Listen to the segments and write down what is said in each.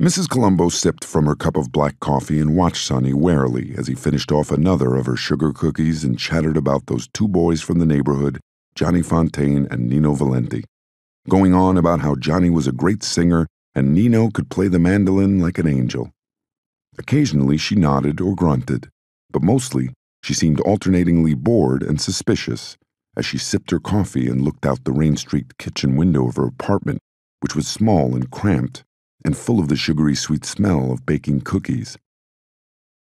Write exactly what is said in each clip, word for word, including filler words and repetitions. Missus Colombo sipped from her cup of black coffee and watched Sonny warily as he finished off another of her sugar cookies and chattered about those two boys from the neighborhood, Johnny Fontane and Nino Valenti, going on about how Johnny was a great singer and Nino could play the mandolin like an angel. Occasionally she nodded or grunted, but mostly she seemed alternatingly bored and suspicious as she sipped her coffee and looked out the Rain Street kitchen window of her apartment, which was small and cramped and full of the sugary sweet smell of baking cookies.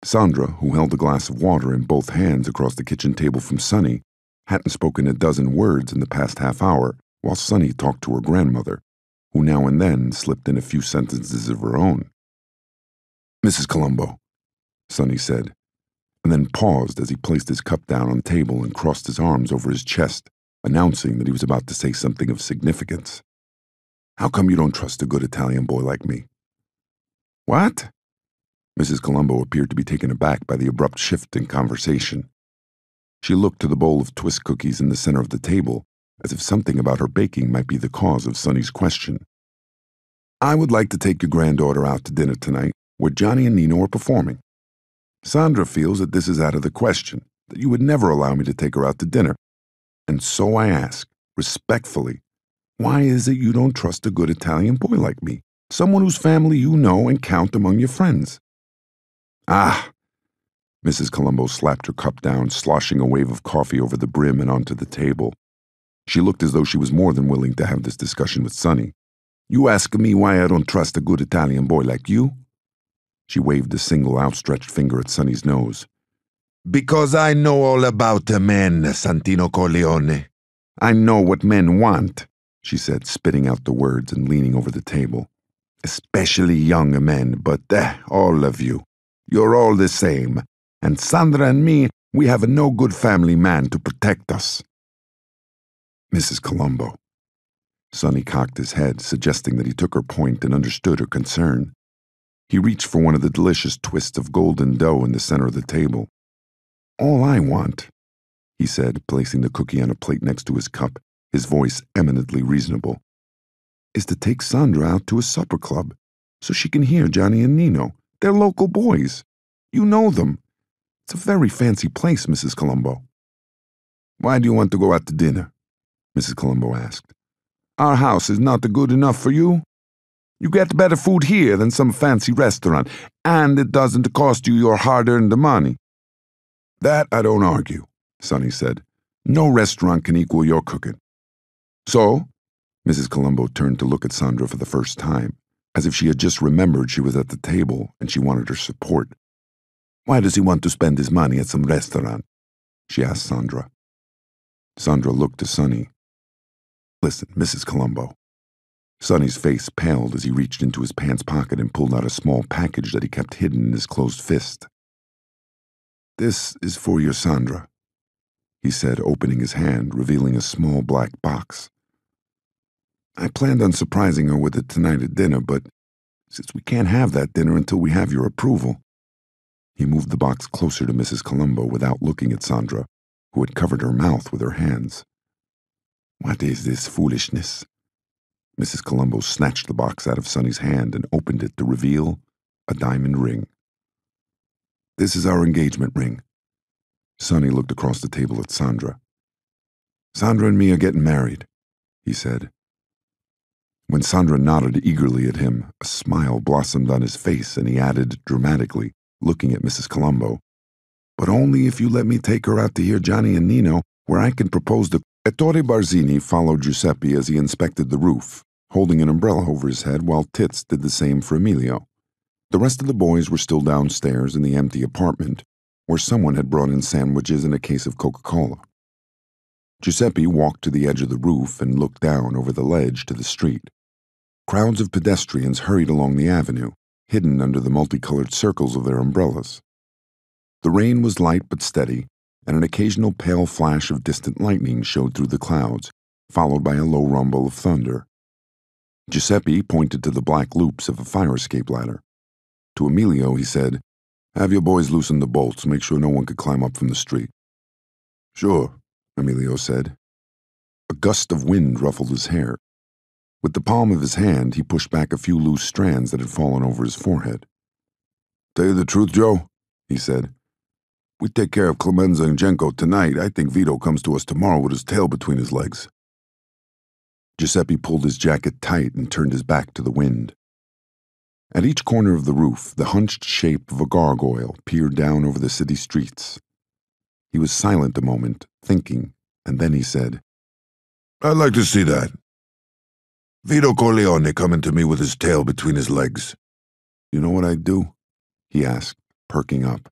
Sandra, who held a glass of water in both hands across the kitchen table from Sonny, hadn't spoken a dozen words in the past half hour while Sonny talked to her grandmother, who now and then slipped in a few sentences of her own. "Missus Colombo," Sonny said, and then paused as he placed his cup down on the table and crossed his arms over his chest, announcing that he was about to say something of significance. "How come you don't trust a good Italian boy like me?" "What?" Missus Colombo appeared to be taken aback by the abrupt shift in conversation. She looked to the bowl of twist cookies in the center of the table, as if something about her baking might be the cause of Sonny's question. "I would like to take your granddaughter out to dinner tonight, where Johnny and Nino are performing. Sandra feels that this is out of the question, that you would never allow me to take her out to dinner. And so I ask, respectfully, why is it you don't trust a good Italian boy like me, someone whose family you know and count among your friends?" "Ah!" Missus Colombo slapped her cup down, sloshing a wave of coffee over the brim and onto the table. She looked as though she was more than willing to have this discussion with Sonny. "You ask me why I don't trust a good Italian boy like you?" She waved a single outstretched finger at Sonny's nose. "Because I know all about men, Santino Corleone. I know what men want," she said, spitting out the words and leaning over the table. "Especially young men, but eh, all of you. You're all the same. And Sandra and me, we have no good family man to protect us." "Missus Colombo." Sonny cocked his head, suggesting that he took her point and understood her concern. He reached for one of the delicious twists of golden dough in the center of the table. "All I want," he said, placing the cookie on a plate next to his cup, his voice eminently reasonable, "is to take Sandra out to a supper club so she can hear Johnny and Nino. They're local boys. You know them. It's a very fancy place, Missus Colombo." "Why do you want to go out to dinner?" Missus Colombo asked. "Our house is not good enough for you? You get better food here than some fancy restaurant, and it doesn't cost you your hard-earned money." "That I don't argue," Sonny said. "No restaurant can equal your cooking." "So?" Missus Colombo turned to look at Sandra for the first time, as if she had just remembered she was at the table and she wanted her support. "Why does he want to spend his money at some restaurant?" she asked Sandra. Sandra looked to Sonny. "Listen, Missus Colombo." Sonny's face paled as he reached into his pants pocket and pulled out a small package that he kept hidden in his closed fist. "This is for your Sandra," he said, opening his hand, revealing a small black box. "I planned on surprising her with it tonight at dinner, but since we can't have that dinner until we have your approval." He moved the box closer to Missus Colombo without looking at Sandra, who had covered her mouth with her hands. "What is this foolishness?" Missus Colombo snatched the box out of Sonny's hand and opened it to reveal a diamond ring. "This is our engagement ring." Sonny looked across the table at Sandra. "Sandra and me are getting married," he said. When Sandra nodded eagerly at him, a smile blossomed on his face, and he added dramatically, looking at Missus Colombo, "But only if you let me take her out to hear Johnny and Nino, where I can propose the—" Ettore Barzini followed Giuseppe as he inspected the roof, holding an umbrella over his head while Titz did the same for Emilio. The rest of the boys were still downstairs in the empty apartment, where someone had brought in sandwiches and a case of Coca-Cola. Giuseppe walked to the edge of the roof and looked down over the ledge to the street. Crowds of pedestrians hurried along the avenue, hidden under the multicolored circles of their umbrellas. The rain was light but steady, and an occasional pale flash of distant lightning showed through the clouds, followed by a low rumble of thunder. Giuseppe pointed to the black loops of a fire escape ladder. To Emilio, he said, "Have your boys loosen the bolts, make sure no one could climb up from the street." "Sure," Emilio said. A gust of wind ruffled his hair. With the palm of his hand, he pushed back a few loose strands that had fallen over his forehead. "Tell you the truth, Joe," he said. "We take care of Clemenza and Genco tonight. I think Vito comes to us tomorrow with his tail between his legs." Giuseppe pulled his jacket tight and turned his back to the wind. At each corner of the roof, the hunched shape of a gargoyle peered down over the city streets. He was silent a moment, thinking, and then he said, "I'd like to see that. Vito Corleone coming to me with his tail between his legs. You know what I'd do?" he asked, perking up.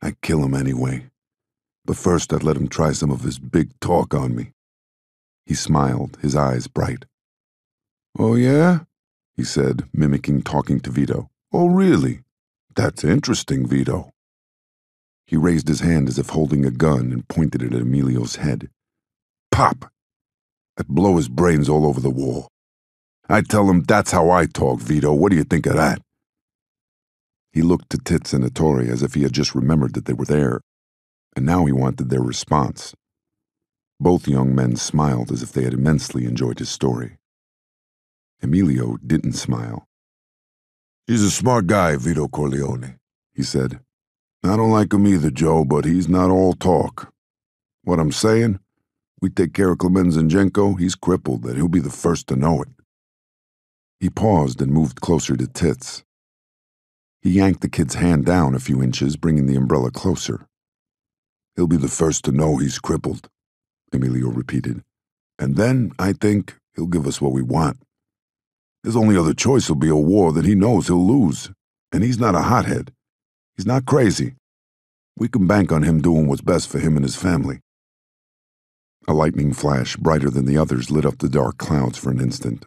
"I'd kill him anyway. But first I'd let him try some of his big talk on me." He smiled, his eyes bright. "Oh, yeah?" he said, mimicking talking to Vito. "Oh, really? That's interesting, Vito." He raised his hand as if holding a gun and pointed it at Emilio's head. "Pop! I'd blow his brains all over the wall. I'd tell him that's how I talk, Vito. What do you think of that?" He looked to Tits and Ettore as if he had just remembered that they were there, and now he wanted their response. Both young men smiled as if they had immensely enjoyed his story. Emilio didn't smile. "He's a smart guy, Vito Corleone," he said. "I don't like him either, Joe, but he's not all talk. What I'm saying, we take care of Clemenza and Genco, he's crippled, and he'll be the first to know it." He paused and moved closer to Tits. He yanked the kid's hand down a few inches, bringing the umbrella closer. "He'll be the first to know he's crippled," Emilio repeated. "And then, I think, he'll give us what we want. His only other choice will be a war that he knows he'll lose. And he's not a hothead. He's not crazy. We can bank on him doing what's best for him and his family." A lightning flash, brighter than the others, lit up the dark clouds for an instant.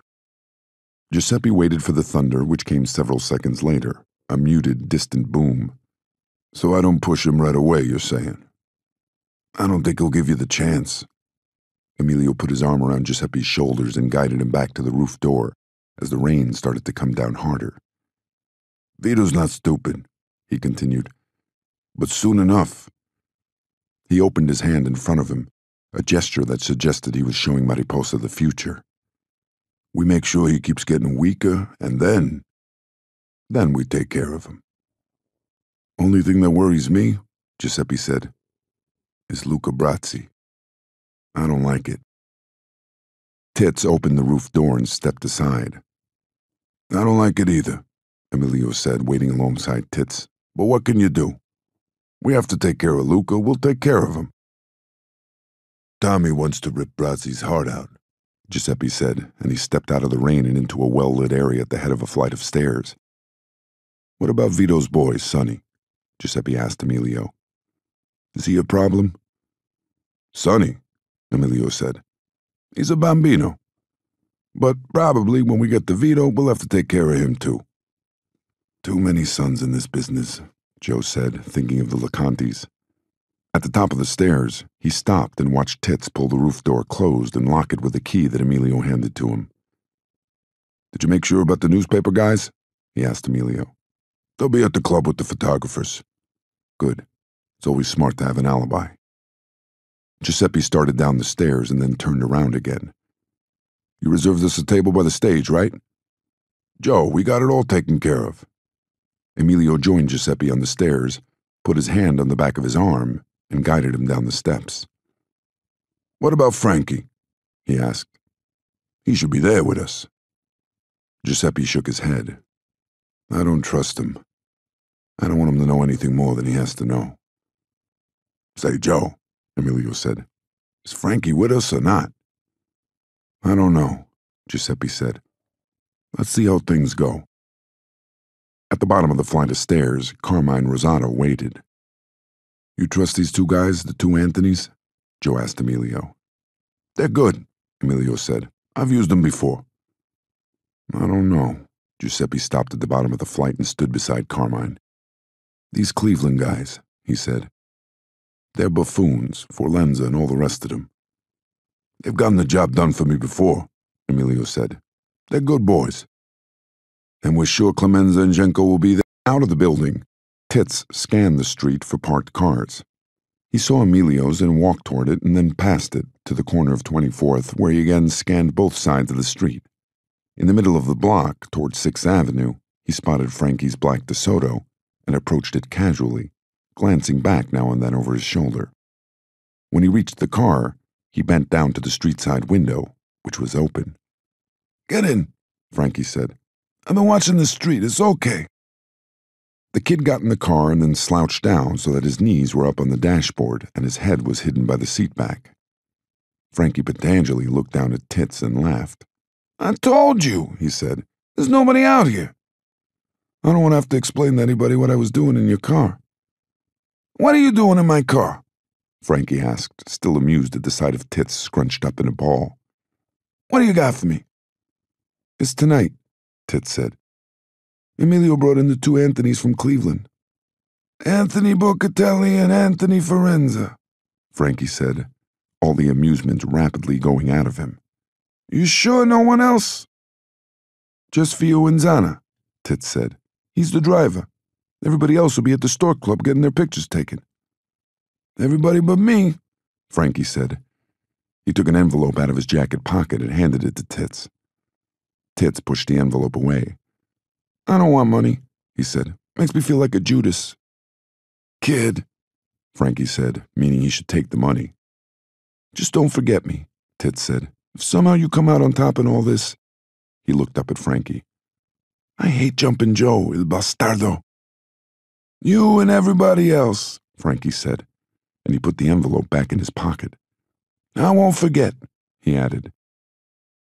Giuseppe waited for the thunder, which came several seconds later. A muted, distant boom. "So I don't push him right away, you're saying? I don't think he'll give you the chance." Emilio put his arm around Giuseppe's shoulders and guided him back to the roof door as the rain started to come down harder. "Vito's not stupid," he continued, "but soon enough." He opened his hand in front of him, a gesture that suggested he was showing Mariposa the future. "We make sure he keeps getting weaker, and then... Then we take care of him." "Only thing that worries me," Giuseppe said, "is Luca Brasi. I don't like it." Tits opened the roof door and stepped aside. "I don't like it either," Emilio said, waiting alongside Tits. "But what can you do? We have to take care of Luca. We'll take care of him." "Tommy wants to rip Brasi's heart out," Giuseppe said, and he stepped out of the rain and into a well-lit area at the head of a flight of stairs. "What about Vito's boy, Sonny?" Giuseppe asked Emilio. "Is he a problem?" "Sonny," Emilio said, "he's a bambino. But probably when we get to Vito, we'll have to take care of him too." "Too many sons in this business," Joe said, thinking of the Lacantis. At the top of the stairs, he stopped and watched Tits pull the roof door closed and lock it with a key that Emilio handed to him. "Did you make sure about the newspaper guys?" he asked Emilio. "They'll be at the club with the photographers." "Good. It's always smart to have an alibi." Giuseppe started down the stairs and then turned around again. "You reserved us a table by the stage, right?" "Joe, we got it all taken care of." Emilio joined Giuseppe on the stairs, put his hand on the back of his arm, and guided him down the steps. "What about Frankie?" he asked. "He should be there with us." Giuseppe shook his head. "I don't trust him. I don't want him to know anything more than he has to know." "Say, Joe," Emilio said, "is Frankie with us or not?" "I don't know," Giuseppe said. "Let's see how things go." At the bottom of the flight of stairs, Carmine Rosado waited. "You trust these two guys, the two Anthonys?" Joe asked Emilio. "They're good," Emilio said. "I've used them before." "I don't know." Giuseppe stopped at the bottom of the flight and stood beside Carmine. "These Cleveland guys," he said. "They're buffoons, Forlenza and all the rest of them." "They've gotten the job done for me before," Emilio said. "They're good boys." "And we're sure Clemenza and Genco will be there." Out of the building, Tits scanned the street for parked cars. He saw Emilio's and walked toward it and then past it to the corner of twenty-fourth, where he again scanned both sides of the street. In the middle of the block, toward sixth Avenue, he spotted Frankie's black DeSoto and approached it casually, glancing back now and then over his shoulder. When he reached the car, he bent down to the street-side window, which was open. "Get in," Frankie said. "I've been watching the street. It's okay." The kid got in the car and then slouched down so that his knees were up on the dashboard and his head was hidden by the seat back. Frankie Pentangeli looked down at Tits and laughed. "I told you," he said. "There's nobody out here. I don't want to have to explain to anybody what I was doing in your car." "What are you doing in my car?" Frankie asked, still amused at the sight of Tits scrunched up in a ball. "What do you got for me?" "It's tonight," Tits said. "Emilio brought in the two Anthonys from Cleveland." "Anthony Boccatelli and Anthony Firenza," Frankie said, all the amusement rapidly going out of him. "You sure no one else?" "Just Fio Inzana," Tits said. "He's the driver. Everybody else will be at the store club getting their pictures taken." "Everybody but me," Frankie said. He took an envelope out of his jacket pocket and handed it to Tits. Tits pushed the envelope away. "I don't want money," he said. "Makes me feel like a Judas." "Kid," Frankie said, meaning he should take the money. "Just don't forget me," Tits said. "If somehow you come out on top in all this..." He looked up at Frankie. "I hate Jumpin' Joe, il bastardo." "You and everybody else," Frankie said, and he put the envelope back in his pocket. "I won't forget," he added.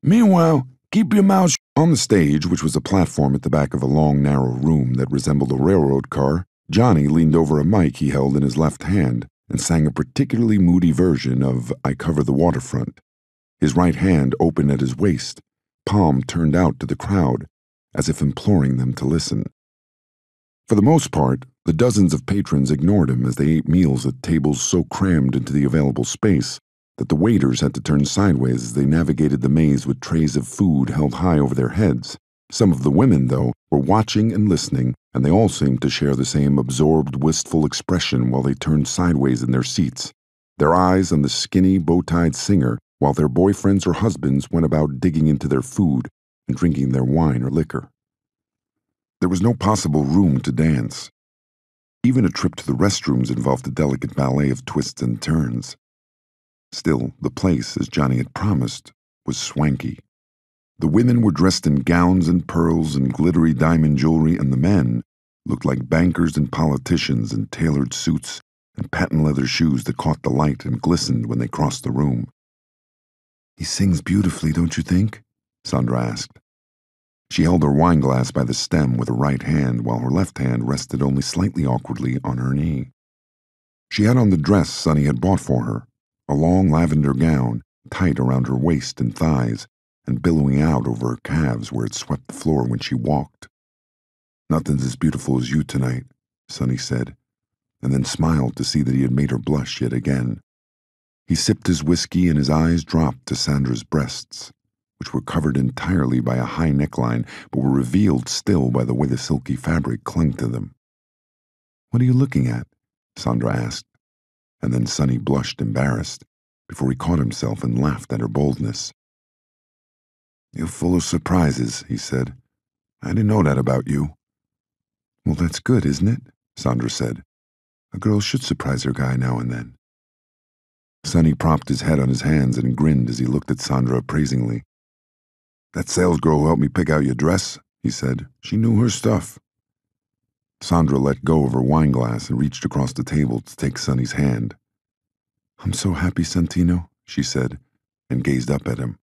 "Meanwhile, keep your mouth shut." On the stage, which was a platform at the back of a long, narrow room that resembled a railroad car, Johnny leaned over a mic he held in his left hand and sang a particularly moody version of "I Cover the Waterfront," his right hand open at his waist, palm turned out to the crowd, as if imploring them to listen. For the most part, the dozens of patrons ignored him as they ate meals at tables so crammed into the available space that the waiters had to turn sideways as they navigated the maze with trays of food held high over their heads. Some of the women, though, were watching and listening, and they all seemed to share the same absorbed, wistful expression while they turned sideways in their seats, their eyes on the skinny, bow-tied singer, while their boyfriends or husbands went about digging into their food and drinking their wine or liquor. There was no possible room to dance. Even a trip to the restrooms involved a delicate ballet of twists and turns. Still, the place, as Johnny had promised, was swanky. The women were dressed in gowns and pearls and glittery diamond jewelry, and the men looked like bankers and politicians in tailored suits and patent leather shoes that caught the light and glistened when they crossed the room. "He sings beautifully, don't you think?" Sandra asked. She held her wineglass by the stem with her right hand while her left hand rested only slightly awkwardly on her knee. She had on the dress Sonny had bought for her, a long lavender gown tight around her waist and thighs and billowing out over her calves where it swept the floor when she walked. "Nothing's as beautiful as you tonight," Sonny said, and then smiled to see that he had made her blush yet again. He sipped his whiskey and his eyes dropped to Sandra's breasts, which were covered entirely by a high neckline, but were revealed still by the way the silky fabric clung to them. "What are you looking at?" Sandra asked, and then Sonny blushed embarrassed before he caught himself and laughed at her boldness. "You're full of surprises," he said. "I didn't know that about you." "Well, that's good, isn't it?" Sandra said. "A girl should surprise her guy now and then." Sonny propped his head on his hands and grinned as he looked at Sandra appraisingly. "That sales girl who helped me pick out your dress," he said. "She knew her stuff." Sandra let go of her wineglass and reached across the table to take Sonny's hand. "I'm so happy, Santino," she said, and gazed up at him.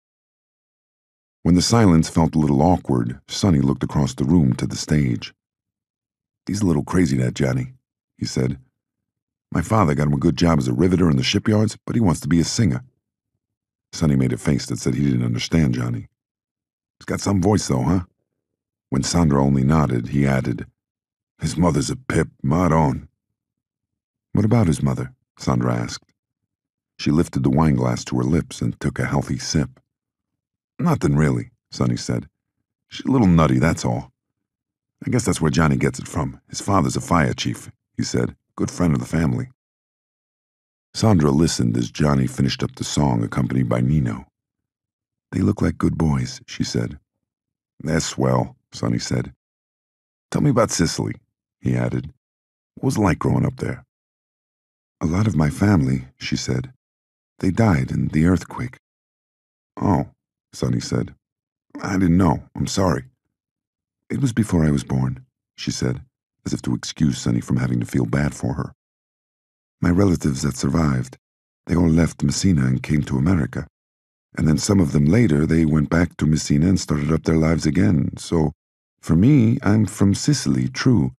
When the silence felt a little awkward, Sonny looked across the room to the stage. "He's a little crazy, that Johnny," he said. "My father got him a good job as a riveter in the shipyards, but he wants to be a singer." Sonny made a face that said he didn't understand Johnny. "He's got some voice, though, huh?" When Sandra only nodded, he added, "His mother's a pip, maron." "What about his mother?" Sandra asked. She lifted the wineglass to her lips and took a healthy sip. "Nothing really," Sonny said. "She's a little nutty, that's all. I guess that's where Johnny gets it from. His father's a fire chief," he said. "Good friend of the family." Sandra listened as Johnny finished up the song accompanied by Nino. "They look like good boys," she said. That's swell, Sonny said. Tell me about Sicily, he added. What was it like growing up there? A lot of my family, she said. They died in the earthquake. Oh, Sonny said. I didn't know. I'm sorry. It was before I was born, she said, as if to excuse Sonny from having to feel bad for her. My relatives that survived, they all left Messina and came to America. And then some of them later, they went back to Messina and started up their lives again. So, for me, I'm from Sicily, true.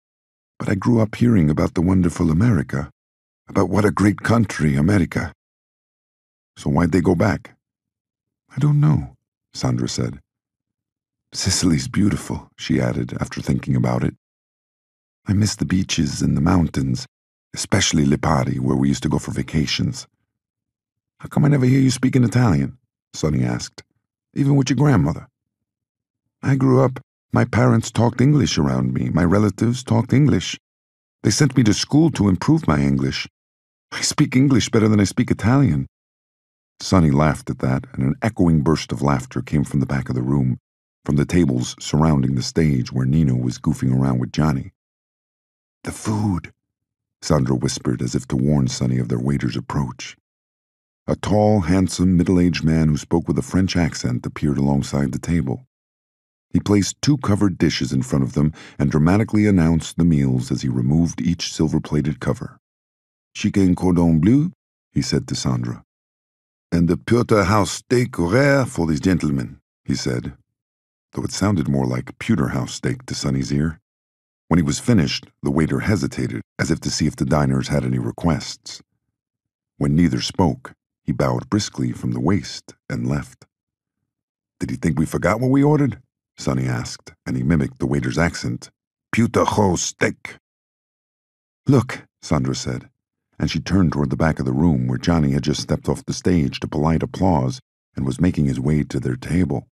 But I grew up hearing about the wonderful America, about what a great country, America. So why'd they go back? I don't know, Sandra said. Sicily's beautiful, she added, after thinking about it. I miss the beaches and the mountains, especially Lipari, where we used to go for vacations. How come I never hear you speak in Italian? Sonny asked, even with your grandmother. I grew up, my parents talked English around me, my relatives talked English. They sent me to school to improve my English. I speak English better than I speak Italian. Sonny laughed at that, and an echoing burst of laughter came from the back of the room, from the tables surrounding the stage where Nino was goofing around with Johnny. The food, Sandra whispered as if to warn Sonny of their waiter's approach. A tall, handsome, middle-aged man who spoke with a French accent appeared alongside the table. He placed two covered dishes in front of them and dramatically announced the meals as he removed each silver-plated cover. Chicken cordon bleu, he said to Sandra. And the Porterhouse steak rare for these gentlemen, he said, though it sounded more like Porterhouse steak to Sonny's ear. When he was finished, the waiter hesitated, as if to see if the diners had any requests. When neither spoke, he bowed briskly from the waist and left. Did he think we forgot what we ordered? Sonny asked, and he mimicked the waiter's accent. Porterhouse steak. Look, Sandra said, and she turned toward the back of the room where Johnny had just stepped off the stage to polite applause and was making his way to their table.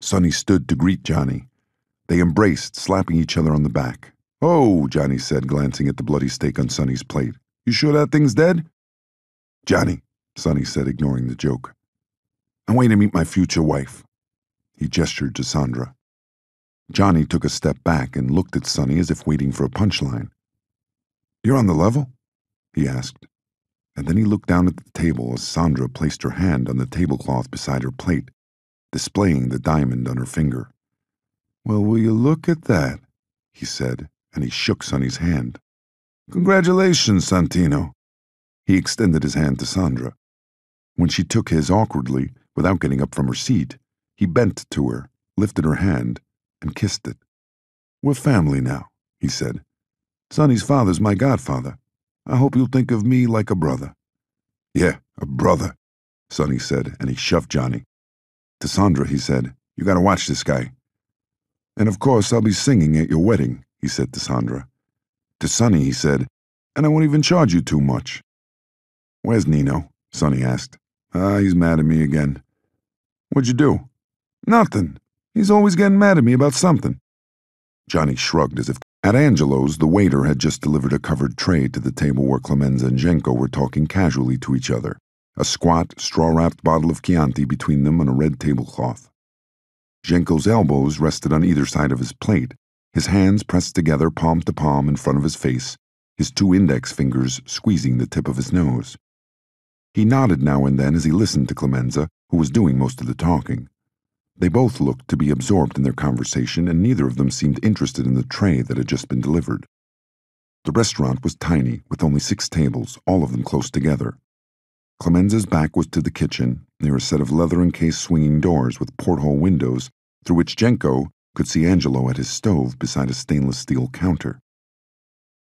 Sonny stood to greet Johnny. They embraced, slapping each other on the back. Oh, Johnny said, glancing at the bloody steak on Sonny's plate. You sure that thing's dead? Johnny, Sonny said, ignoring the joke. I'm waiting to meet my future wife. He gestured to Sandra. Johnny took a step back and looked at Sonny as if waiting for a punchline. You're on the level? He asked, and then he looked down at the table as Sandra placed her hand on the tablecloth beside her plate, displaying the diamond on her finger. Well, will you look at that, he said, and he shook Sonny's hand. Congratulations, Santino. He extended his hand to Sandra. When she took his awkwardly, without getting up from her seat, he bent to her, lifted her hand, and kissed it. We're family now, he said. Sonny's father's my godfather. I hope you'll think of me like a brother. Yeah, a brother, Sonny said, and he shoved Johnny. To Sandra, he said, you gotta watch this guy. And of course, I'll be singing at your wedding, he said to Sandra. To Sonny, he said, and I won't even charge you too much. Where's Nino? Sonny asked. Ah, he's mad at me again. What'd you do? Nothing. He's always getting mad at me about something. Johnny shrugged as if... At Angelo's, the waiter had just delivered a covered tray to the table where Clemenza and Genco were talking casually to each other, a squat, straw-wrapped bottle of Chianti between them on a red tablecloth. Genco's elbows rested on either side of his plate, his hands pressed together palm to palm in front of his face, his two index fingers squeezing the tip of his nose. He nodded now and then as he listened to Clemenza, who was doing most of the talking. They both looked to be absorbed in their conversation, and neither of them seemed interested in the tray that had just been delivered. The restaurant was tiny, with only six tables, all of them close together. Clemenza's back was to the kitchen, near a set of leather-encased swinging doors with porthole windows, through which Genco could see Angelo at his stove beside a stainless steel counter.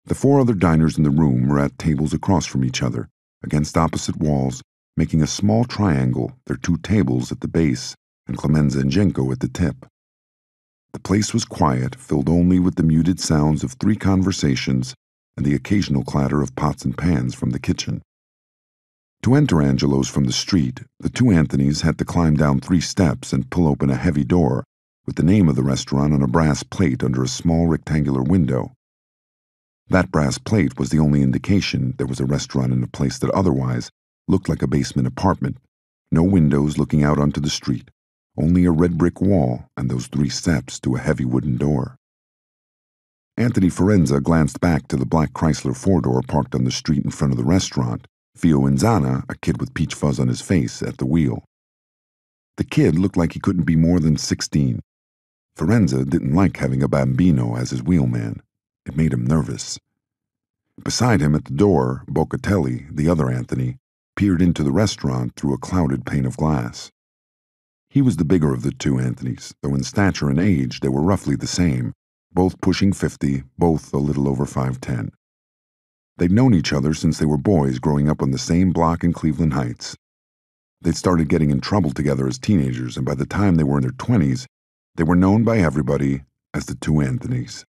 The four other diners in the room were at tables across from each other, against opposite walls, making a small triangle, their two tables at the base, and Clemenza and Genco at the tip. The place was quiet, filled only with the muted sounds of three conversations and the occasional clatter of pots and pans from the kitchen. To enter Angelo's from the street, the two Anthonys had to climb down three steps and pull open a heavy door with the name of the restaurant on a brass plate under a small rectangular window. That brass plate was the only indication there was a restaurant in a place that otherwise looked like a basement apartment, no windows looking out onto the street. only a red brick wall and those three steps to a heavy wooden door. Anthony Firenza glanced back to the black Chrysler four-door parked on the street in front of the restaurant, Fio Inzana, a kid with peach fuzz on his face, at the wheel. The kid looked like he couldn't be more than sixteen. Firenza didn't like having a bambino as his wheelman. It made him nervous. Beside him at the door, Boccatelli, the other Anthony, peered into the restaurant through a clouded pane of glass. He was the bigger of the two Anthonys, though in stature and age they were roughly the same, both pushing fifty, both a little over five ten. They'd known each other since they were boys growing up on the same block in Cleveland Heights. They'd started getting in trouble together as teenagers, and by the time they were in their twenties, they were known by everybody as the two Anthonys.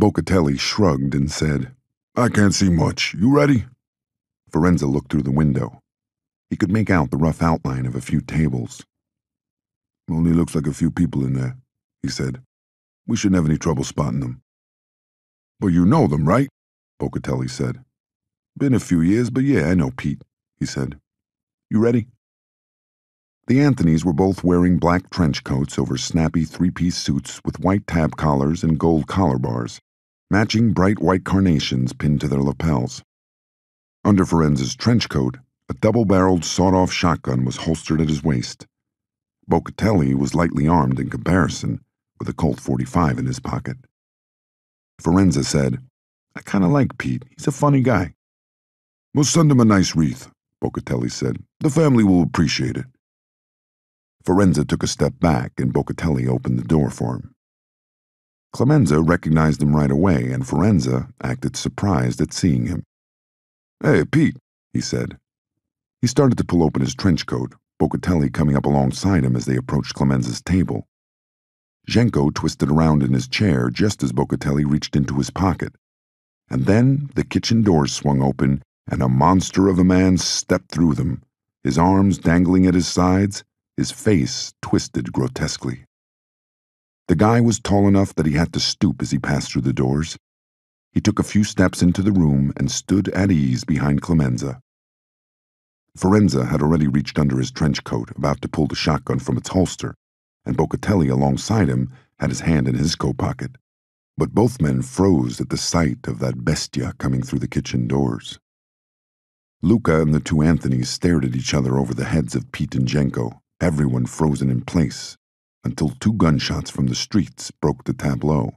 Boccatelli shrugged and said, "I can't see much. You ready?" Firenza looked through the window. He could make out the rough outline of a few tables. "Only looks like a few people in there," he said. "We shouldn't have any trouble spotting them." "But you know them, right?" Boccatelli said. "Been a few years, but yeah, I know Pete," he said. "You ready?" The Anthonys were both wearing black trench coats over snappy three-piece suits with white tab collars and gold collar bars, matching bright white carnations pinned to their lapels. Under Firenza's trench coat, a double-barreled sawed-off shotgun was holstered at his waist. Boccatelli was lightly armed in comparison, with a Colt forty-five in his pocket. Firenza said, "I kind of like Pete. He's a funny guy." "We'll send him a nice wreath," Boccatelli said. "The family will appreciate it." Firenza took a step back, and Boccatelli opened the door for him. Clemenza recognized him right away, and Firenza acted surprised at seeing him. "Hey, Pete," he said. He started to pull open his trench coat, Boccatelli coming up alongside him as they approached Clemenza's table. Genco twisted around in his chair just as Boccatelli reached into his pocket. And then the kitchen doors swung open, and a monster of a man stepped through them, his arms dangling at his sides, his face twisted grotesquely. The guy was tall enough that he had to stoop as he passed through the doors. He took a few steps into the room and stood at ease behind Clemenza. Firenza had already reached under his trench coat, about to pull the shotgun from its holster, and Boccatelli alongside him had his hand in his coat pocket. But both men froze at the sight of that bestia coming through the kitchen doors. Luca and the two Anthonys stared at each other over the heads of Pete and Genco, everyone frozen in place, until two gunshots from the streets broke the tableau.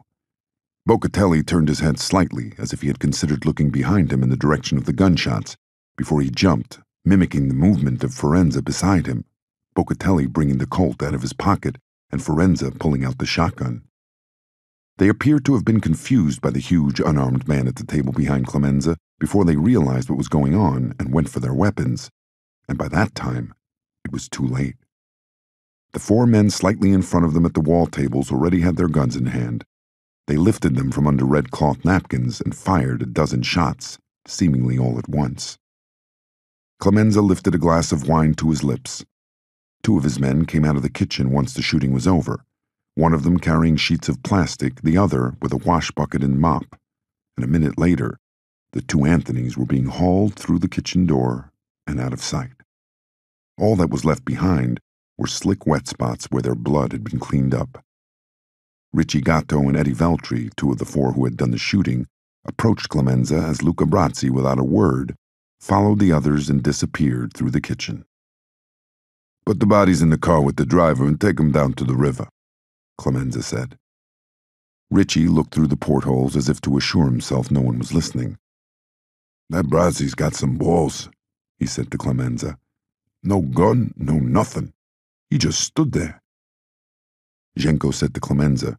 Boccatelli turned his head slightly, as if he had considered looking behind him in the direction of the gunshots, before he jumped, mimicking the movement of Firenza beside him, Boccatelli bringing the Colt out of his pocket and Firenza pulling out the shotgun. They appeared to have been confused by the huge, unarmed man at the table behind Clemenza before they realized what was going on and went for their weapons, and by that time, it was too late. The four men slightly in front of them at the wall tables already had their guns in hand. They lifted them from under red cloth napkins and fired a dozen shots, seemingly all at once. Clemenza lifted a glass of wine to his lips. Two of his men came out of the kitchen once the shooting was over, one of them carrying sheets of plastic, the other with a wash bucket and mop. And a minute later, the two Anthonys were being hauled through the kitchen door and out of sight. All that was left behind were slick wet spots where their blood had been cleaned up. Richie Gatto and Eddie Veltri, two of the four who had done the shooting, approached Clemenza as Luca Brasi, without a word, followed the others and disappeared through the kitchen. "Put the bodies in the car with the driver and take them down to the river," Clemenza said. Richie looked through the portholes as if to assure himself no one was listening. "That Brasi's got some balls," he said to Clemenza. "No gun, no nothing. He just stood there." Genco said to Clemenza,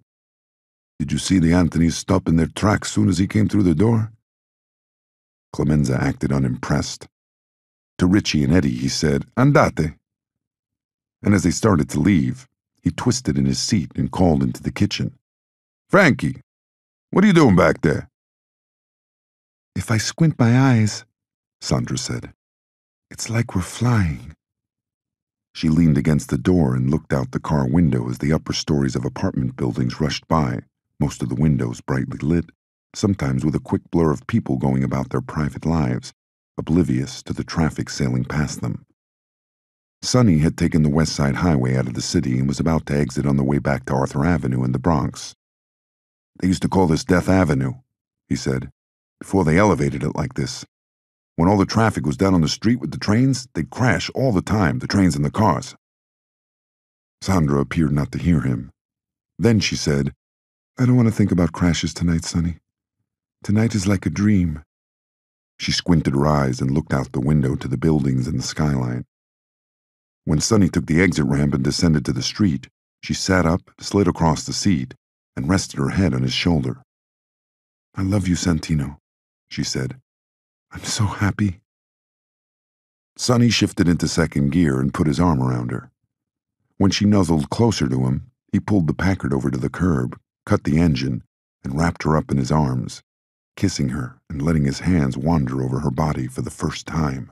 "Did you see the Anthonys stop in their tracks soon as he came through the door?" Clemenza acted unimpressed. To Richie and Eddie, he said, "Andate." And as they started to leave, he twisted in his seat and called into the kitchen, "Frankie, what are you doing back there?" "If I squint my eyes," Sandra said, "it's like we're flying." She leaned against the door and looked out the car window as the upper stories of apartment buildings rushed by, most of the windows brightly lit, sometimes with a quick blur of people going about their private lives, oblivious to the traffic sailing past them. Sonny had taken the West Side Highway out of the city and was about to exit on the way back to Arthur Avenue in the Bronx. "They used to call this Death Avenue," he said, "before they elevated it like this. When all the traffic was down on the street with the trains, they'd crash all the time, the trains and the cars." Sandra appeared not to hear him. Then she said, "I don't want to think about crashes tonight, Sonny. Tonight is like a dream." She squinted her eyes and looked out the window to the buildings and the skyline. When Sonny took the exit ramp and descended to the street, she sat up, slid across the seat, and rested her head on his shoulder. "I love you, Santino," she said. "I'm so happy." Sonny shifted into second gear and put his arm around her. When she nuzzled closer to him, he pulled the Packard over to the curb, cut the engine, and wrapped her up in his arms, kissing her and letting his hands wander over her body for the first time.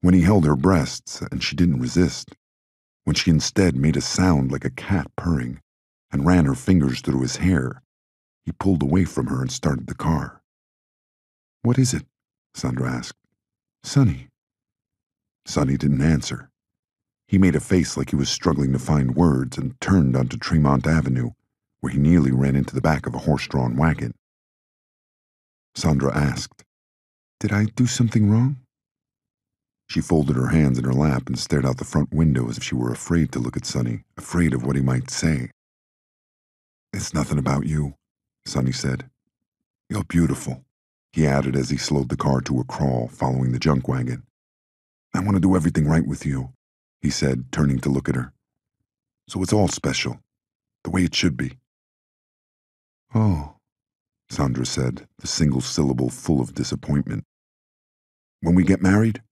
When he held her breasts and she didn't resist, when she instead made a sound like a cat purring and ran her fingers through his hair, he pulled away from her and started the car. "What is it?" Sandra asked. "Sonny." Sonny didn't answer. He made a face like he was struggling to find words and turned onto Tremont Avenue, where he nearly ran into the back of a horse-drawn wagon. Sandra asked, "Did I do something wrong?" She folded her hands in her lap and stared out the front window as if she were afraid to look at Sonny, afraid of what he might say. "It's nothing about you," Sonny said. "You're beautiful," he added as he slowed the car to a crawl, following the junk wagon. "I want to do everything right with you," he said, turning to look at her. "So it's all special, the way it should be." "Oh," Sandra said, the single syllable full of disappointment. "When we get married,"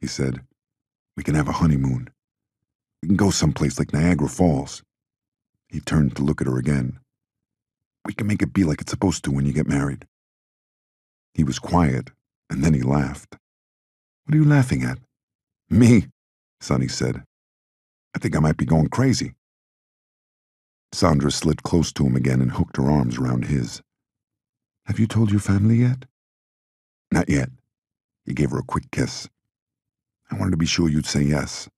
he said, "we can have a honeymoon. We can go someplace like Niagara Falls." He turned to look at her again. "We can make it be like it's supposed to when you get married." He was quiet, and then he laughed. "What are you laughing at?" "Me," Sonny said. "I think I might be going crazy." Sandra slid close to him again and hooked her arms around his. "Have you told your family yet?" "Not yet." He gave her a quick kiss. "I wanted to be sure you'd say yes."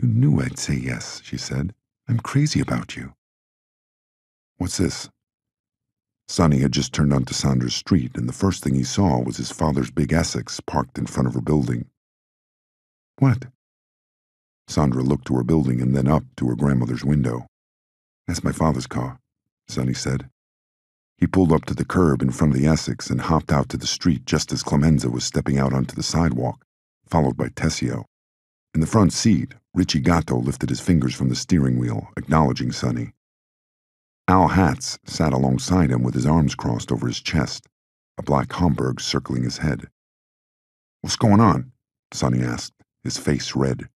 "You knew I'd say yes," she said. "I'm crazy about you." "What's this?" Sonny had just turned onto Sandra's street, and the first thing he saw was his father's big Essex parked in front of her building. "What?" Sandra looked to her building and then up to her grandmother's window. "That's my father's car," Sonny said. He pulled up to the curb in front of the Essex and hopped out to the street just as Clemenza was stepping out onto the sidewalk, followed by Tessio. In the front seat, Richie Gatto lifted his fingers from the steering wheel, acknowledging Sonny. Al Hatz sat alongside him with his arms crossed over his chest, a black Homburg circling his head. "What's going on?" Sonny asked, his face red.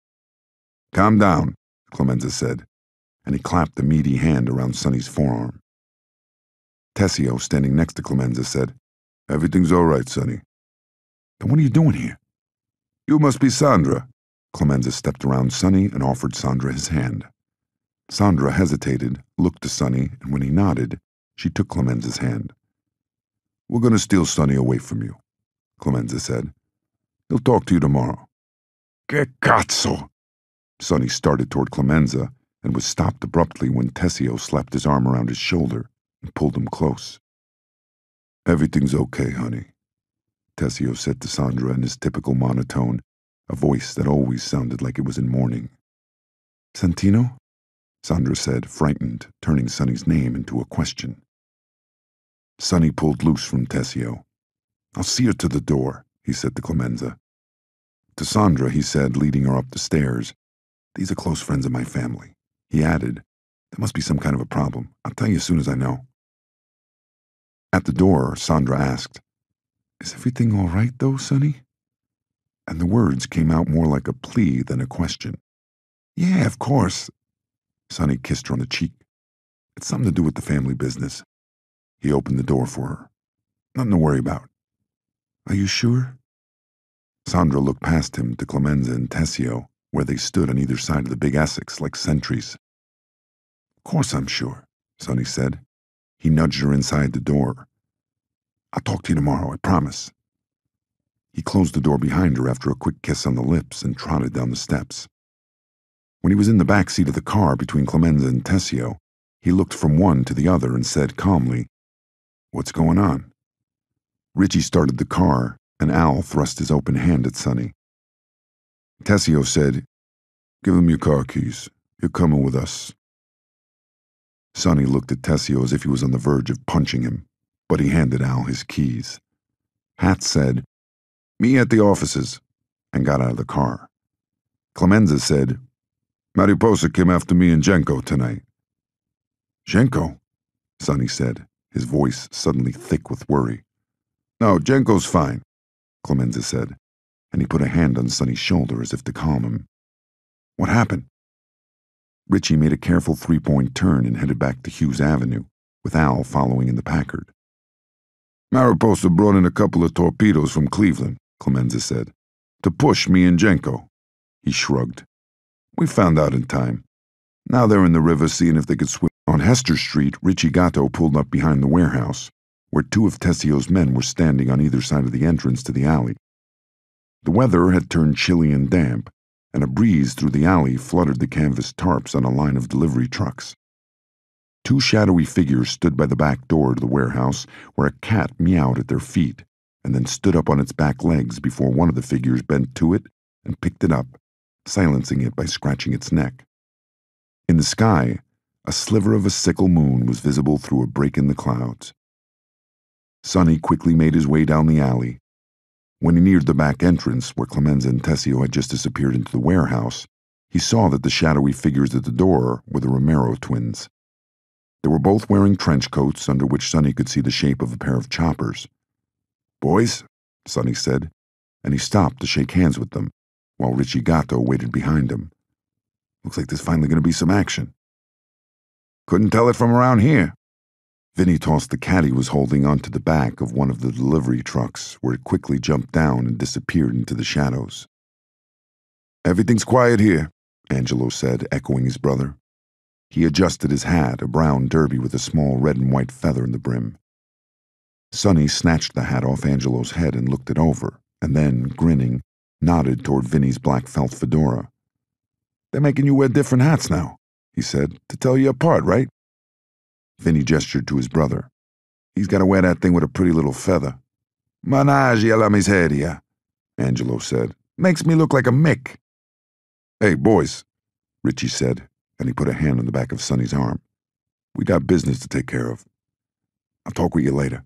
"Calm down," Clemenza said, and he clapped a meaty hand around Sonny's forearm. Tessio, standing next to Clemenza, said, "Everything's all right, Sonny." "Then what are you doing here?" "You must be Sandra." Clemenza stepped around Sonny and offered Sandra his hand. Sandra hesitated, looked to Sonny, and when he nodded, she took Clemenza's hand. "We're going to steal Sonny away from you," Clemenza said. "He'll talk to you tomorrow." "Che cazzo!" Sonny started toward Clemenza and was stopped abruptly when Tessio slapped his arm around his shoulder and pulled him close. "Everything's okay, honey," Tessio said to Sandra in his typical monotone, a voice that always sounded like it was in mourning. "Santino?" Sandra said, frightened, turning Sonny's name into a question. Sonny pulled loose from Tessio. "I'll see her to the door," he said to Clemenza. To Sandra, he said, leading her up the stairs, "These are close friends of my family." He added, "There must be some kind of a problem. I'll tell you as soon as I know." At the door, Sandra asked, "Is everything all right, though, Sonny?" And the words came out more like a plea than a question. "Yeah, of course." Sonny kissed her on the cheek. "It's something to do with the family business." He opened the door for her. "Nothing to worry about." "Are you sure?" Sandra looked past him to Clemenza and Tessio, where they stood on either side of the big Essex like sentries. "Of course I'm sure," Sonny said. He nudged her inside the door. "I'll talk to you tomorrow, I promise." He closed the door behind her after a quick kiss on the lips and trotted down the steps. When he was in the back seat of the car between Clemenza and Tessio, he looked from one to the other and said calmly, "What's going on?" Richie started the car, and Al thrust his open hand at Sonny. Tessio said, "Give him your car keys. You're coming with us." Sonny looked at Tessio as if he was on the verge of punching him, but he handed Al his keys. Hatz said, "Me at the offices," and got out of the car. Clemenza said, "Mariposa came after me and Genco tonight." "Genco?" Sonny said, his voice suddenly thick with worry. "No, Genco's fine," Clemenza said, and he put a hand on Sonny's shoulder as if to calm him. "What happened?" Richie made a careful three-point turn and headed back to Hughes Avenue, with Al following in the Packard. "Mariposa brought in a couple of torpedoes from Cleveland," Clemenza said, "to push me and Genco." He shrugged. "We found out in time. Now they're in the river seeing if they could swim." On Hester Street, Richie Gatto pulled up behind the warehouse, where two of Tessio's men were standing on either side of the entrance to the alley. The weather had turned chilly and damp, and a breeze through the alley fluttered the canvas tarps on a line of delivery trucks. Two shadowy figures stood by the back door to the warehouse, where a cat meowed at their feet, and then stood up on its back legs before one of the figures bent to it and picked it up, silencing it by scratching its neck. In the sky, a sliver of a sickle moon was visible through a break in the clouds. Sonny quickly made his way down the alley. When he neared the back entrance, where Clemenza and Tessio had just disappeared into the warehouse, he saw that the shadowy figures at the door were the Romero twins. They were both wearing trench coats under which Sonny could see the shape of a pair of choppers. "Boys," Sonny said, and he stopped to shake hands with them, while Richie Gatto waited behind him. "Looks like there's finally going to be some action." "Couldn't tell it from around here." Vinny tossed the cat he was holding onto the back of one of the delivery trucks, where it quickly jumped down and disappeared into the shadows. "Everything's quiet here," Angelo said, echoing his brother. He adjusted his hat, a brown derby with a small red and white feather in the brim. Sonny snatched the hat off Angelo's head and looked it over, and then, grinning, nodded toward Vinny's black felt fedora. "They're making you wear different hats now," he said, "to tell you apart, right?" Vinny gestured to his brother. "He's got to wear that thing with a pretty little feather." "Managgia la miseria," Angelo said. "Makes me look like a mick." "Hey, boys," Richie said, and he put a hand on the back of Sonny's arm. "We got business to take care of. I'll talk with you later."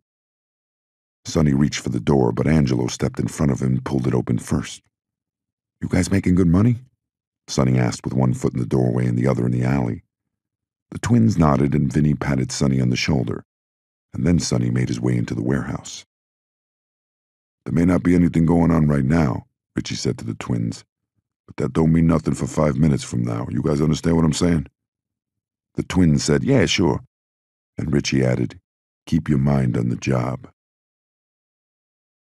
Sonny reached for the door, but Angelo stepped in front of him and pulled it open first. "You guys making good money?" Sonny asked, with one foot in the doorway and the other in the alley. The twins nodded, and Vinny patted Sonny on the shoulder, and then Sonny made his way into the warehouse. "There may not be anything going on right now," Richie said to the twins, "but that don't mean nothing for five minutes from now. You guys understand what I'm saying?" The twins said, "Yeah, sure," and Richie added, "Keep your mind on the job."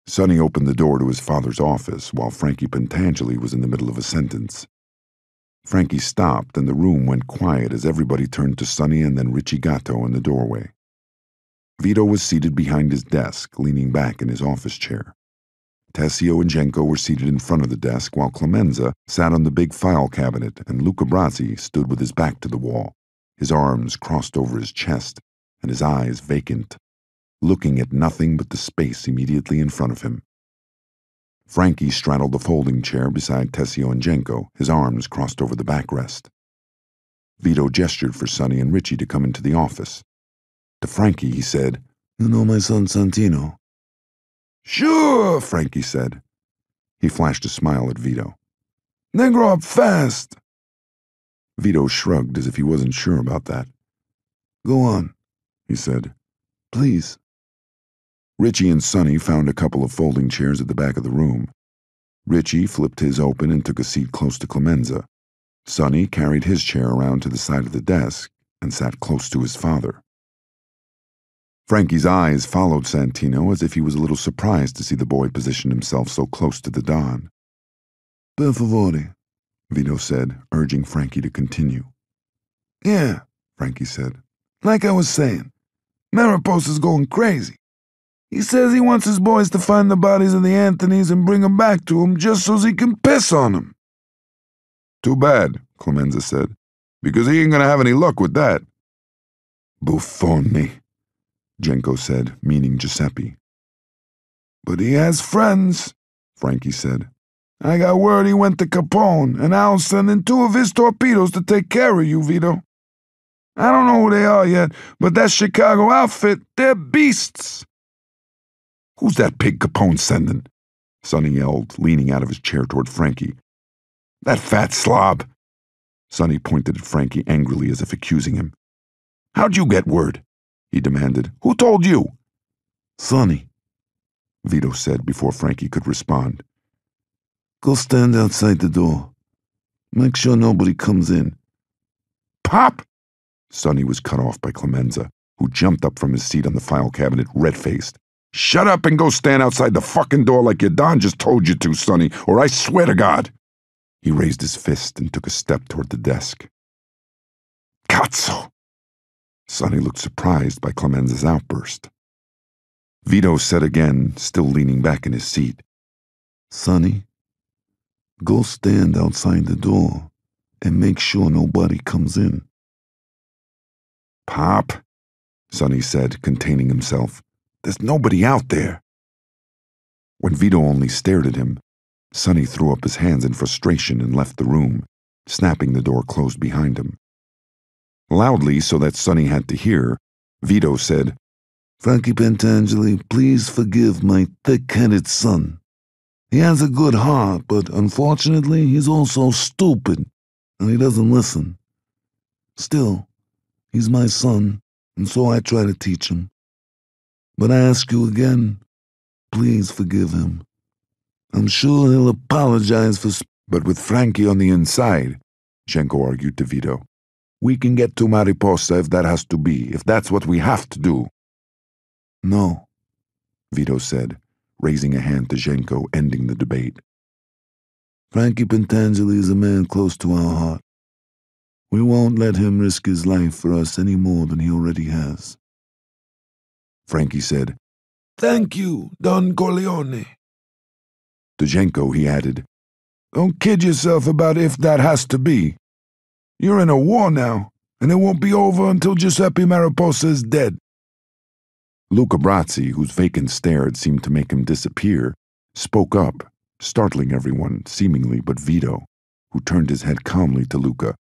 Sonny opened the door to his father's office while Frankie Pentangeli was in the middle of a sentence. Frankie stopped, and the room went quiet as everybody turned to Sonny and then Richie Gatto in the doorway. Vito was seated behind his desk, leaning back in his office chair. Tessio and Genco were seated in front of the desk, while Clemenza sat on the big file cabinet, and Luca Brasi stood with his back to the wall, his arms crossed over his chest, and his eyes vacant, looking at nothing but the space immediately in front of him. Frankie straddled the folding chair beside Tessio and Genco, his arms crossed over the backrest. Vito gestured for Sonny and Richie to come into the office. To Frankie, he said, "You know my son Santino?" "Sure," Frankie said. He flashed a smile at Vito. "They grow up fast." Vito shrugged as if he wasn't sure about that. "Go on," he said. "Please." Richie and Sonny found a couple of folding chairs at the back of the room. Richie flipped his open and took a seat close to Clemenza. Sonny carried his chair around to the side of the desk and sat close to his father. Frankie's eyes followed Santino as if he was a little surprised to see the boy position himself so close to the Don. "Per favore," Vito said, urging Frankie to continue. "Yeah," Frankie said. "Like I was saying, Mariposa's going crazy. He says he wants his boys to find the bodies of the Anthonys and bring them back to him just so he can piss on them. Too bad, Clemenza said, because he ain't gonna have any luck with that. Buffone, Genco said, meaning Giuseppe. But he has friends, Frankie said. I got word he went to Capone, and I'll send in two of his torpedoes to take care of you, Vito. I don't know who they are yet, but that Chicago outfit, they're beasts. Who's that pig Capone's sending? Sonny yelled, leaning out of his chair toward Frankie. That fat slob. Sonny pointed at Frankie angrily as if accusing him. How'd you get word? He demanded. Who told you? Sonny, Vito said before Frankie could respond. Go stand outside the door. Make sure nobody comes in. Pop! Sonny was cut off by Clemenza, who jumped up from his seat on the file cabinet, red-faced. Shut up and go stand outside the fucking door like your Don just told you to, Sonny, or I swear to God. He raised his fist and took a step toward the desk. Cazzo! Sonny looked surprised by Clemenza's outburst. Vito said again, still leaning back in his seat, Sonny, go stand outside the door and make sure nobody comes in. Pop, Sonny said, containing himself. There's nobody out there. When Vito only stared at him, Sonny threw up his hands in frustration and left the room, snapping the door closed behind him. Loudly, so that Sonny had to hear, Vito said, Frankie Pentangeli, please forgive my thick-headed son. He has a good heart, but unfortunately he's also stupid, and he doesn't listen. Still, he's my son, and so I try to teach him. But I ask you again, please forgive him. I'm sure he'll apologize for sp But with Frankie on the inside, Genco argued to Vito, we can get to Mariposa if that has to be, if that's what we have to do. No, Vito said, raising a hand to Genco, ending the debate. Frankie Pentangeli is a man close to our heart. We won't let him risk his life for us any more than he already has. Frankie said, Thank you, Don Corleone. To Genco, he added, Don't kid yourself about if that has to be. You're in a war now, and it won't be over until Giuseppe Mariposa is dead. Luca Brasi, whose vacant stare had seemed to make him disappear, spoke up, startling everyone, seemingly but Vito, who turned his head calmly to Luca,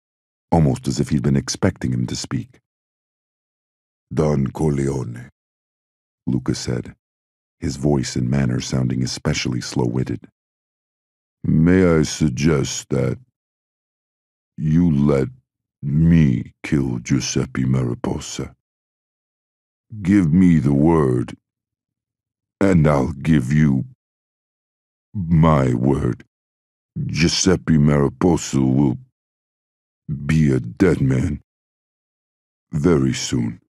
almost as if he'd been expecting him to speak. Don Corleone, Luca said, his voice and manner sounding especially slow-witted. May I suggest that you let me kill Giuseppe Mariposa? Give me the word, and I'll give you my word. Giuseppe Mariposa will be a dead man very soon.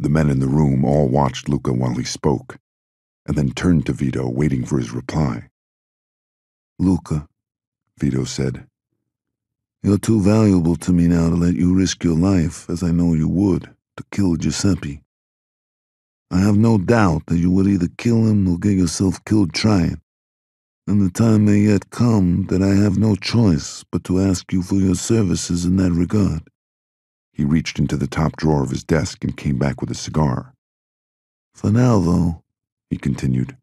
The men in the room all watched Luca while he spoke, and then turned to Vito, waiting for his reply. Luca, Vito said, you're too valuable to me now to let you risk your life, as I know you would, to kill Giuseppe. I have no doubt that you would either kill him or get yourself killed trying, and the time may yet come that I have no choice but to ask you for your services in that regard. He reached into the top drawer of his desk and came back with a cigar. For now, though, he continued,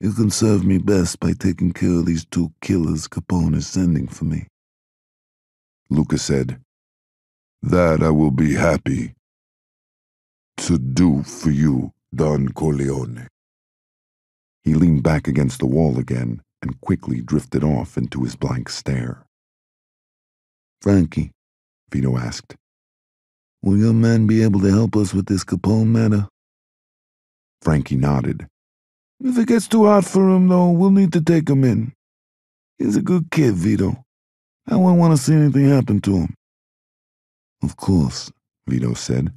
you can serve me best by taking care of these two killers Capone is sending for me. Luca said, That I will be happy to do for you, Don Corleone. He leaned back against the wall again and quickly drifted off into his blank stare. Frankie, Vito asked, Will your men be able to help us with this Capone matter? Frankie nodded. If it gets too hot for him, though, we'll need to take him in. He's a good kid, Vito. I wouldn't want to see anything happen to him. Of course, Vito said.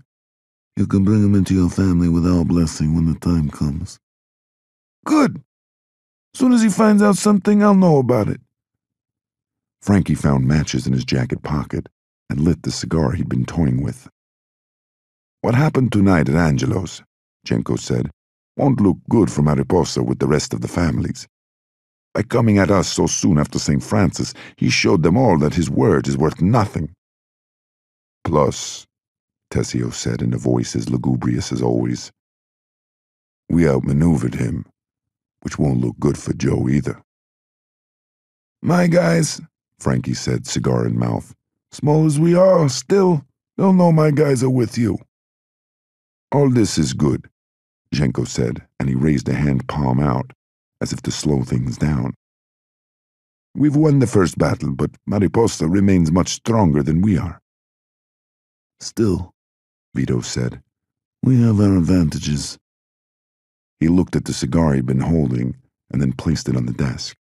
You can bring him into your family with our blessing when the time comes. Good. Soon as he finds out something, I'll know about it. Frankie found matches in his jacket pocket and lit the cigar he'd been toying with. What happened tonight at Angelo's? Genco said. Won't look good for Mariposa with the rest of the families. By coming at us so soon after Saint Francis, he showed them all that his word is worth nothing. Plus, Tessio said in a voice as lugubrious as always, we outmaneuvered him, which won't look good for Joe either. My guys, Frankie said, cigar in mouth, small as we are, still, they'll know my guys are with you. All this is good, Genco said, and he raised a hand palm out, as if to slow things down. We've won the first battle, but Mariposa remains much stronger than we are. Still, Vito said, we have our advantages. He looked at the cigar he'd been holding and then placed it on the desk.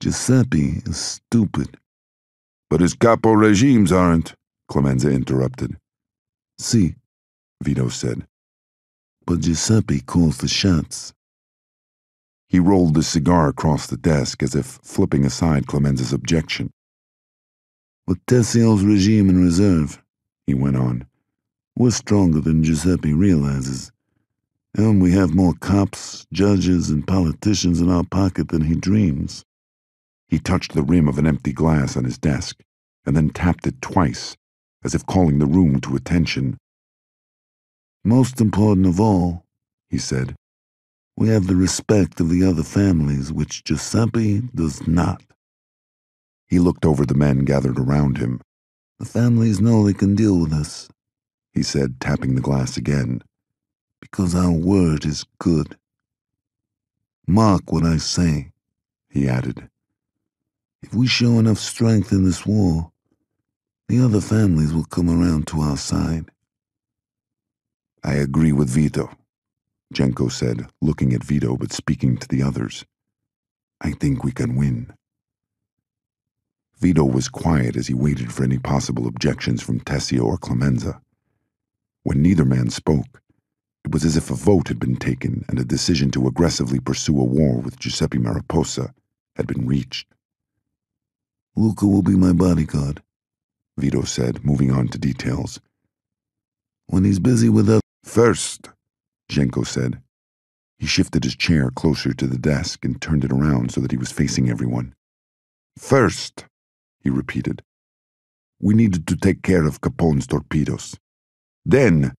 Giuseppe is stupid. But his capo regimes aren't, Clemenza interrupted. Si, Vito said. But Giuseppe calls the shots. He rolled the cigar across the desk as if flipping aside Clemenza's objection. With Tessio's regime in reserve, he went on, we're stronger than Giuseppe realizes, and we have more cops, judges, and politicians in our pocket than he dreams. He touched the rim of an empty glass on his desk and then tapped it twice, as if calling the room to attention. Most important of all, he said, we have the respect of the other families, which Giuseppe does not. He looked over the men gathered around him. The families know they can deal with us, he said, tapping the glass again, because our word is good. Mark what I say, he added. If we show enough strength in this war, the other families will come around to our side. I agree with Vito, Genco said, looking at Vito but speaking to the others. I think we can win. Vito was quiet as he waited for any possible objections from Tessio or Clemenza. When neither man spoke, it was as if a vote had been taken and a decision to aggressively pursue a war with Giuseppe Mariposa had been reached. Luca will be my bodyguard, Vito said, moving on to details. When he's busy with us first, Genco said. He shifted his chair closer to the desk and turned it around so that he was facing everyone. First, he repeated. We needed to take care of Capone's torpedoes. Then,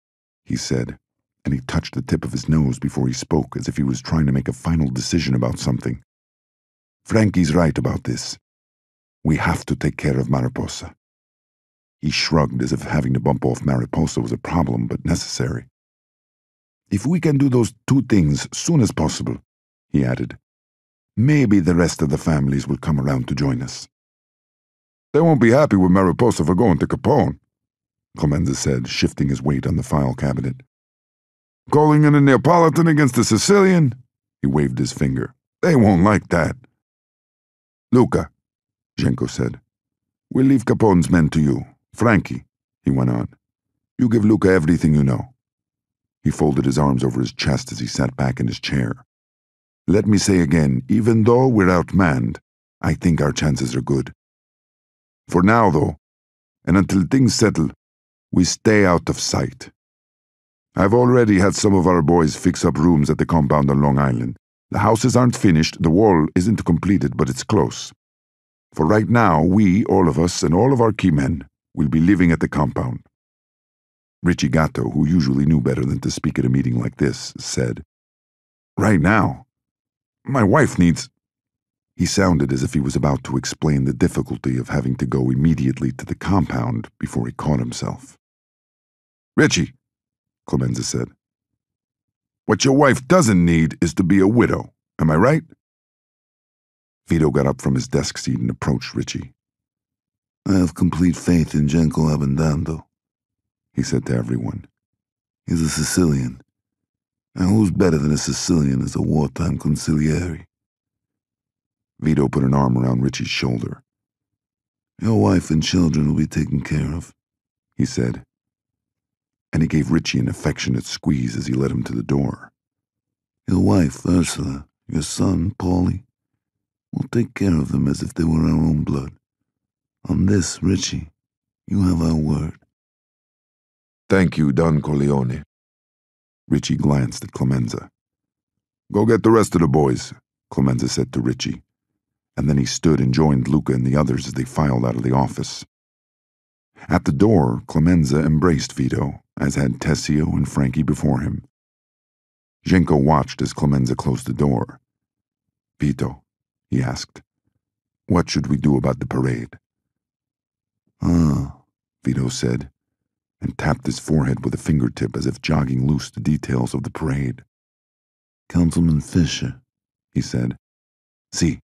he said, and he touched the tip of his nose before he spoke as if he was trying to make a final decision about something. Frankie's right about this. We have to take care of Mariposa. He shrugged as if having to bump off Mariposa was a problem but necessary. If we can do those two things soon as possible, he added, maybe the rest of the families will come around to join us. They won't be happy with Mariposa for going to Capone, Clemenza said, shifting his weight on the file cabinet. Calling in a Neapolitan against a Sicilian? He waved his finger. They won't like that. Luca, Genco said, we'll leave Capone's men to you. Frankie, he went on, you give Luca everything you know. He folded his arms over his chest as he sat back in his chair. Let me say again, even though we're outmanned, I think our chances are good. For now, though, and until things settle, we stay out of sight. I've already had some of our boys fix up rooms at the compound on Long Island. The houses aren't finished, the wall isn't completed, but it's close. For right now, we, all of us, and all of our key men, will be living at the compound. Richie Gatto, who usually knew better than to speak at a meeting like this, said, Right now, my wife needs... He sounded as if he was about to explain the difficulty of having to go immediately to the compound before he caught himself. Richie, Clemenza said, what your wife doesn't need is to be a widow, am I right? Vito got up from his desk seat and approached Richie. I have complete faith in Genco Abbandando, he said to everyone. He's a Sicilian, and who's better than a Sicilian as a wartime consigliere? Vito put an arm around Richie's shoulder. Your wife and children will be taken care of, he said, and he gave Richie an affectionate squeeze as he led him to the door. Your wife, Ursula, your son, Paulie, will take care of them as if they were our own blood. On this, Richie, you have our word. Thank you, Don Corleone. Richie glanced at Clemenza. "Go get the rest of the boys," Clemenza said to Richie, and then he stood and joined Luca and the others as they filed out of the office. At the door, Clemenza embraced Vito, as had Tessio and Frankie before him. Genco watched as Clemenza closed the door. "Vito," he asked, "what should we do about the parade?" "Ah," Vito said, and tapped his forehead with a fingertip as if jogging loose the details of the parade. "Councilman Fisher," he said. "Si."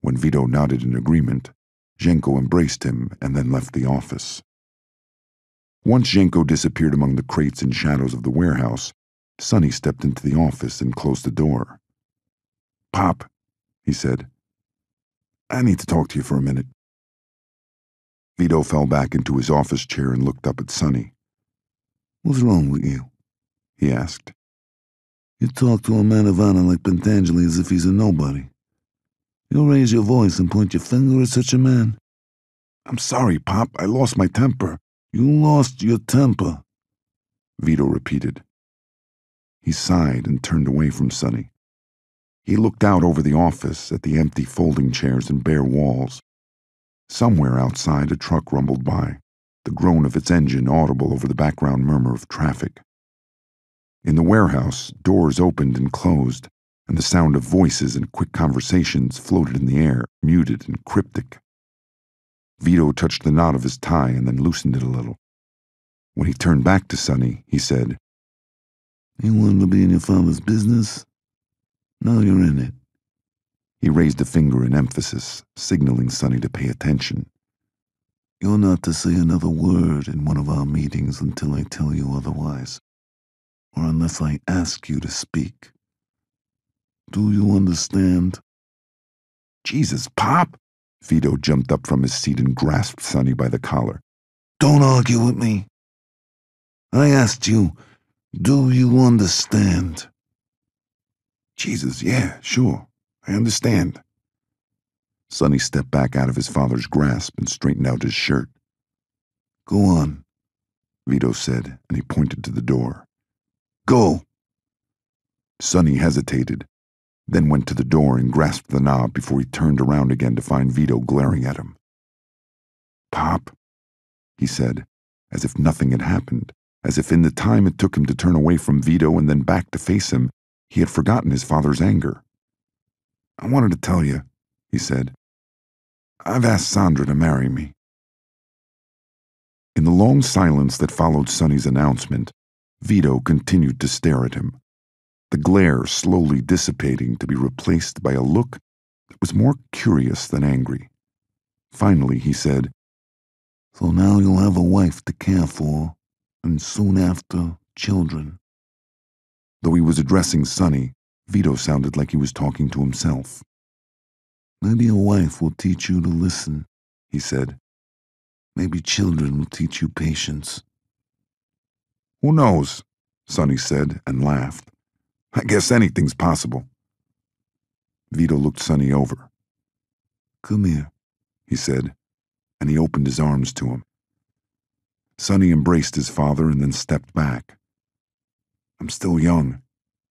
When Vito nodded in agreement, Genco embraced him and then left the office. Once Genco disappeared among the crates and shadows of the warehouse, Sonny stepped into the office and closed the door. "Pop," he said, "I need to talk to you for a minute." Vito fell back into his office chair and looked up at Sonny. "What's wrong with you?" he asked. "You talk to a man of honor like Pentangeli as if he's a nobody. You'll raise your voice and point your finger at such a man." "I'm sorry, Pop. I lost my temper." "You lost your temper," Vito repeated. He sighed and turned away from Sonny. He looked out over the office at the empty folding chairs and bare walls. Somewhere outside, a truck rumbled by, the groan of its engine audible over the background murmur of traffic. In the warehouse, doors opened and closed, and the sound of voices and quick conversations floated in the air, muted and cryptic. Vito touched the knot of his tie and then loosened it a little. When he turned back to Sonny, he said, "You wanted to be in your father's business? Now you're in it." He raised a finger in emphasis, signaling Sonny to pay attention. "You're not to say another word in one of our meetings until I tell you otherwise, or unless I ask you to speak. Do you understand?" "Jesus, Pop!" Vito jumped up from his seat and grasped Sonny by the collar. "Don't argue with me. I asked you, do you understand?" "Jesus, yeah, sure. I understand." Sonny stepped back out of his father's grasp and straightened out his shirt. "Go on," Vito said, and he pointed to the door. "Go." Sonny hesitated, then went to the door and grasped the knob before he turned around again to find Vito glaring at him. "Pop," he said, as if nothing had happened, as if in the time it took him to turn away from Vito and then back to face him, he had forgotten his father's anger. "I wanted to tell you," he said. "I've asked Sandra to marry me." In the long silence that followed Sonny's announcement, Vito continued to stare at him, the glare slowly dissipating to be replaced by a look that was more curious than angry. Finally, he said, "So now you'll have a wife to care for, and soon after, children." Though he was addressing Sonny, Vito sounded like he was talking to himself. "Maybe a wife will teach you to listen," he said. "Maybe children will teach you patience." "Who knows?" Sonny said and laughed. "I guess anything's possible." Vito looked Sonny over. "Come here," he said, and he opened his arms to him. Sonny embraced his father and then stepped back. "I'm still young,"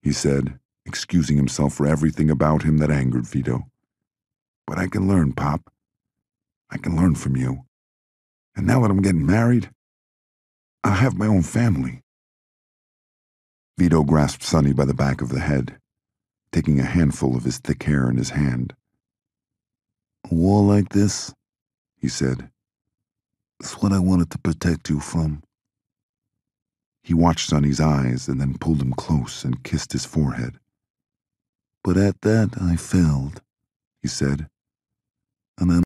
he said, excusing himself for everything about him that angered Vito. "But I can learn, Pop. I can learn from you. And now that I'm getting married, I'll have my own family." Vito grasped Sonny by the back of the head, taking a handful of his thick hair in his hand. "A war like this," he said, "is what I wanted to protect you from." He watched Sonny's eyes and then pulled him close and kissed his forehead. "But at that I failed," he said, "and I'm